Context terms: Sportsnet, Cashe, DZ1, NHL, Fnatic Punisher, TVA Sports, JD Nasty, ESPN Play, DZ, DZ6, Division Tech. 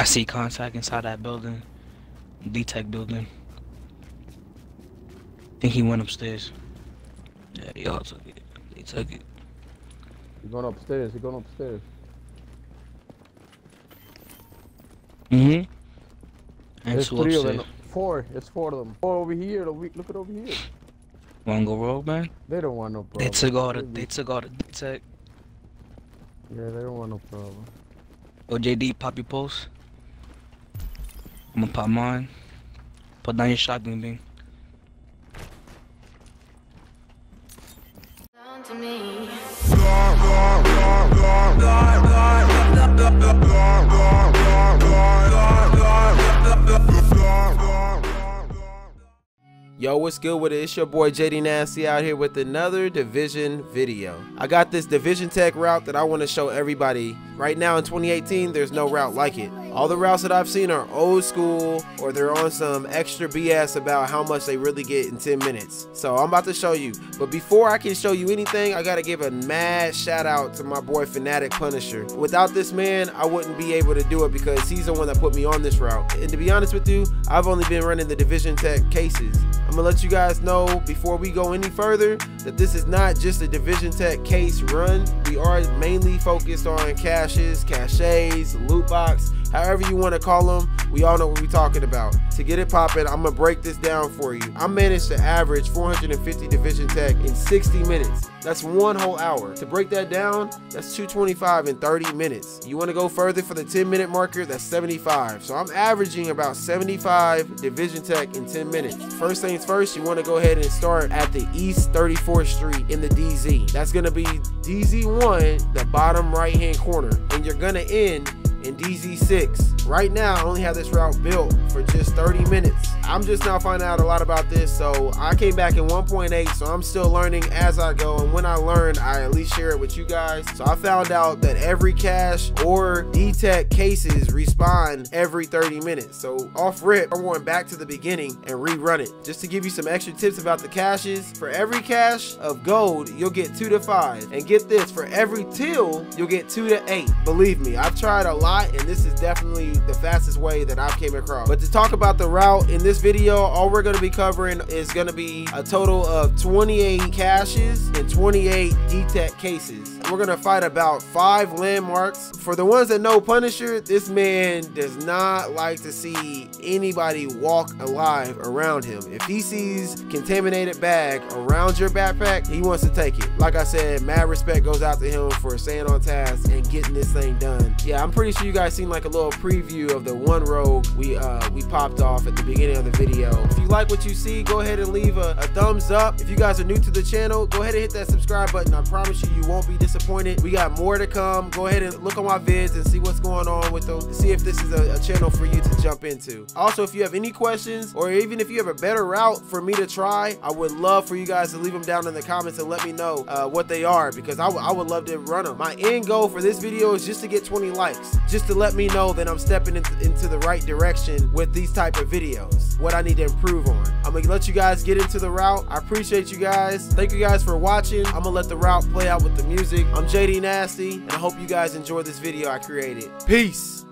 I see contact inside that building, D-Tech building. I think he went upstairs. Yeah, y'all took it. They took it. He's going upstairs. He's going upstairs. Mm-hmm. There's three of them. Four. It's four of them. Four over here. Look at over here. Wanna go rogue, man? They don't want no problem. They took all the. They took all the D-Tech. Yeah, they don't want no problem. Yo, JD, pop your pulse. I'm gonna pop mine. Put down your shotgun, Bing. Yo, what's good with it? It's your boy JD Nasty out here with another Division video. I got this Division Tech route that I want to show everybody. Right now in 2018, there's no route like it. All the routes that I've seen are old school or they're on some extra BS about how much they really get in 10 minutes. So I'm about to show you. But before I can show you anything, I gotta give a mad shout out to my boy Fnatic Punisher. Without this man, I wouldn't be able to do it because he's the one that put me on this route. And to be honest with you, I've only been running the Division Tech cases. I'm gonna let you guys know before we go any further that this is not just a Division Tech case run. We are mainly focused on caches, cachets, loot box, however you want to call them. We all know what we're talking about. To get it popping, I'm gonna break this down for you. I managed to average 450 Division Tech in 60 minutes. That's one whole hour. To break that down, that's 225 in 30 minutes. You want to go further for the 10-minute marker, that's 75. So I'm averaging about 75 Division Tech in 10 minutes. First things first, you want to go ahead and start at the East 34th Street in the DZ. That's going to be DZ1, the bottom right-hand corner. And you're going to end in DZ6. Right now, I only have this route built for just 30 minutes. I'm just now finding out a lot about this, so I came back in 1.8, so I'm still learning as I go, and when I learn, I at least share it with you guys. So I found out that every cache or D-Tech cases respawn every 30 minutes. So off rip, I'm going back to the beginning and rerun it. Just to give you some extra tips about the caches, for every cache of gold, you'll get 2 to 5. And get this, for every till, you'll get 2 to 8. Believe me, I've tried a lot, and this is definitely the fastest way that I've came across. But to talk about the route in this video, all we're going to be covering is going to be a total of 28 caches and 28 D-Tech cases. We're going to fight about 5 landmarks. For the ones that know Punisher, this man does not like to see anybody walk alive around him. If he sees contaminated bag around your backpack, he wants to take it. Like I said, mad respect goes out to him for staying on task and getting this thing done. Yeah, I'm pretty sure you guys seen like a little preview of the one rogue we popped off at the beginning of the video. If you like what you see, go ahead and leave a thumbs up. If you guys are new to the channel, go ahead and hit that subscribe button. I promise you, you won't be disappointed. We got more to come. Go ahead and look on my vids and see what's going on with them. See if this is a channel for you to jump into. Also, if you have any questions or even if you have a better route for me to try, I would love for you guys to leave them down in the comments and let me know what they are, because I would love to run them. My end goal for this video is just to get 20 likes, just to let me know that I'm stepping into the right direction with these type of videos, what I need to improve on. I'm gonna let you guys get into the route. I appreciate you guys. Thank you guys for watching. I'm gonna let the route play out with the music. I'm JD Nasty, and I hope you guys enjoy this video I created. Peace.